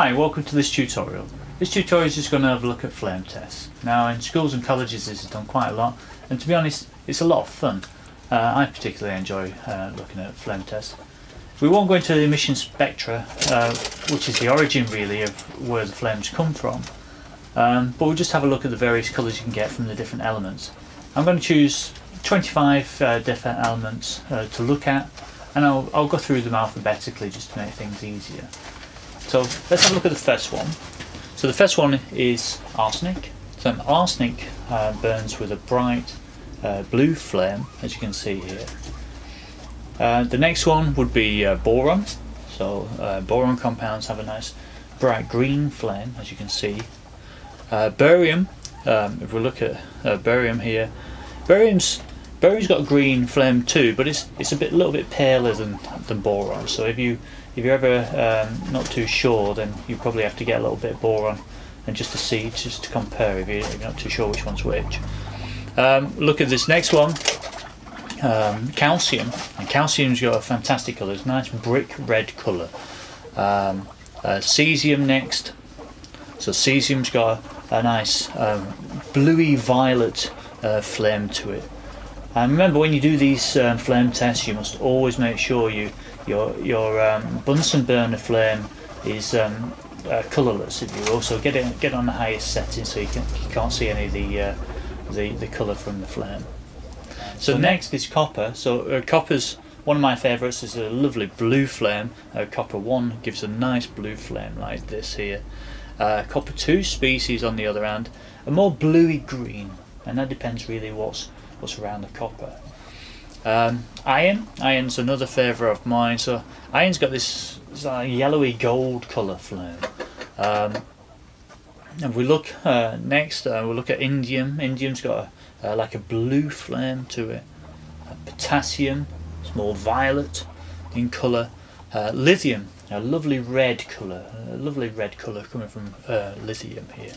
Hi, welcome to this tutorial. This tutorial is just going to have a look at flame tests. Now in schools and colleges this is done quite a lot, and to be honest it's a lot of fun. I particularly enjoy looking at flame tests. We won't go into the emission spectra, which is the origin really of where the flames come from, but we'll just have a look at the various colours you can get from the different elements. I'm going to choose 25 different elements to look at, and I'll go through them alphabetically just to make things easier. So let's have a look at the first one. So the first one is arsenic. So arsenic burns with a bright blue flame, as you can see here. The next one would be boron. So boron compounds have a nice bright green flame, as you can see. Barium, if we look at barium here, barium's got a green flame too, but it's a little bit paler than boron. So if you're ever not too sure, then you probably have to get a little bit of boron and just to see, just to compare if you're not too sure which one's which. Look at this next one, calcium. And calcium's got a fantastic colour, it's a nice brick red colour. Cesium next. So cesium's got a nice bluey violet flame to it. And remember, when you do these flame tests, you must always make sure your Bunsen burner flame is colourless. If you also get on the highest setting, so you can't see any of the colour from the flame. So next is copper. So copper's one of my favourites. Is a lovely blue flame. Copper 1 gives a nice blue flame like this here. Copper 2 species on the other hand are more bluey green, and that depends really what's around the copper. Iron's another favourite of mine. So iron's got this yellowy gold colour flame. And we look next. We'll look at indium. Indium's got like a blue flame to it. Potassium, it's more violet in colour. Lithium, a lovely red colour. A lovely red colour coming from lithium here.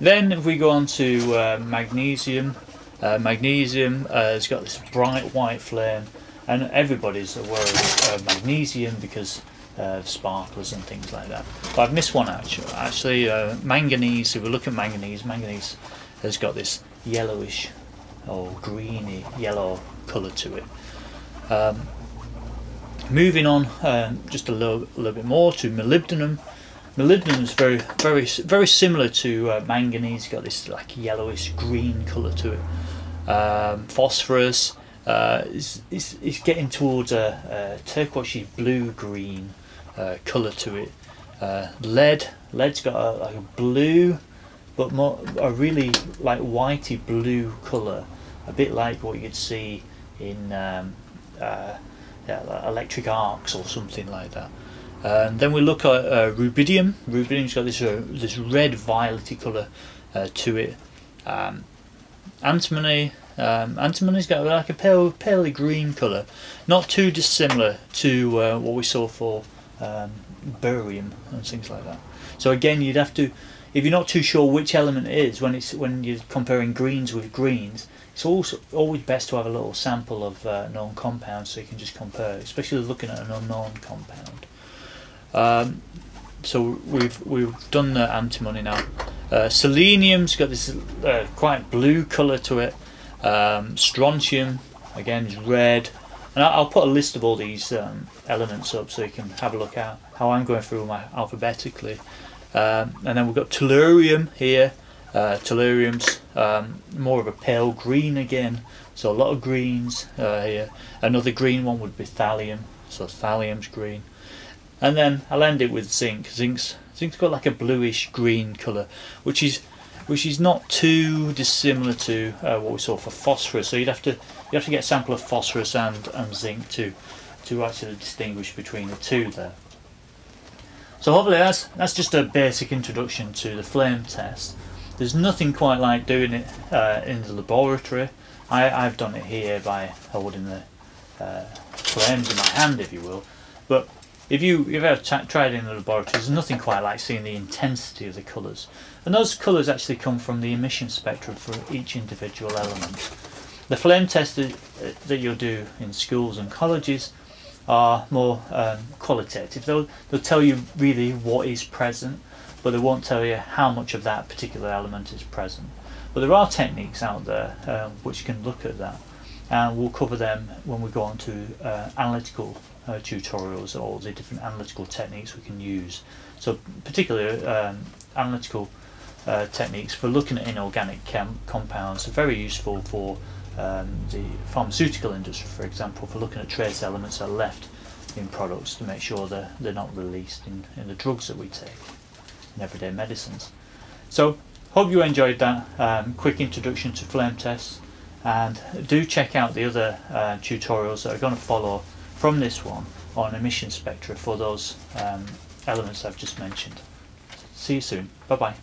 Then if we go on to magnesium. Magnesium has got this bright white flame, and everybody's aware of magnesium because of sparklers and things like that. But I've missed one actually. Manganese, if we look at manganese, manganese has got this yellowish or greeny yellow colour to it. Moving on just a little bit more to molybdenum. Molybdenum is very similar to manganese. It's got this like yellowish green colour to it. Phosphorus is getting towards a turquoisey blue green colour to it. Lead's got a blue, but more a really like whitey blue colour, a bit like what you'd see in like electric arcs or something like that. Then we look at rubidium. Rubidium's got this red violety colour to it. Antimony. Antimony's got like a palely green colour, not too dissimilar to what we saw for barium and things like that. So again, you'd have to, if you're not too sure which element it is when you're comparing greens with greens, it's also always best to have a little sample of known compounds so you can just compare, especially looking at an unknown compound. So we've done the antimony now. Selenium's got this quite blue colour to it. Strontium again is red, and I'll put a list of all these elements up so you can have a look at how I'm going through them alphabetically. And then we've got tellurium here. Tellurium's more of a pale green again, so a lot of greens here. Another green one would be thallium, so thallium's green. And then I'll end it with zinc. Zinc's got like a bluish green colour, which is not too dissimilar to what we saw for phosphorus. So you'd have to get a sample of phosphorus and zinc to actually distinguish between the two there. So hopefully that's just a basic introduction to the flame test. There's nothing quite like doing it in the laboratory. I've done it here by holding the flames in my hand, if you will, but if you've ever tried it in the laboratory, there's nothing quite like seeing the intensity of the colours. And those colours actually come from the emission spectrum for each individual element. The flame test that you'll do in schools and colleges are more qualitative. They'll tell you really what is present, but they won't tell you how much of that particular element is present. But there are techniques out there which can look at that, and we'll cover them when we go on to analytical tutorials, or the different analytical techniques we can use. So particularly analytical techniques for looking at inorganic compounds are very useful for the pharmaceutical industry, for example, for looking at trace elements that are left in products to make sure that they're not released in the drugs that we take, in everyday medicines. So hope you enjoyed that quick introduction to flame tests, and do check out the other tutorials that are going to follow from this one on emission spectra for those elements I've just mentioned. See you soon. Bye bye.